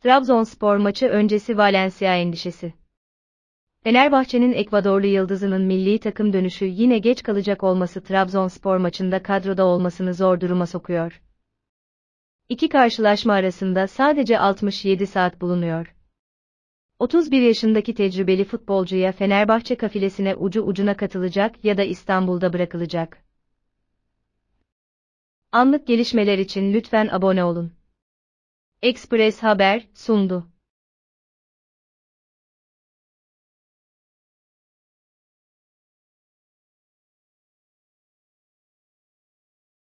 Trabzonspor maçı öncesi Valencia endişesi. Fenerbahçe'nin Ekvadorlu yıldızının milli takım dönüşü yine geç kalacak olması Trabzonspor maçında kadroda olmasını zor duruma sokuyor. İki karşılaşma arasında sadece 67 saat bulunuyor. 31 yaşındaki tecrübeli futbolcuya Fenerbahçe kafilesine ucu ucuna katılacak ya da İstanbul'da bırakılacak. Anlık gelişmeler için lütfen abone olun. Ekspress Haber sundu.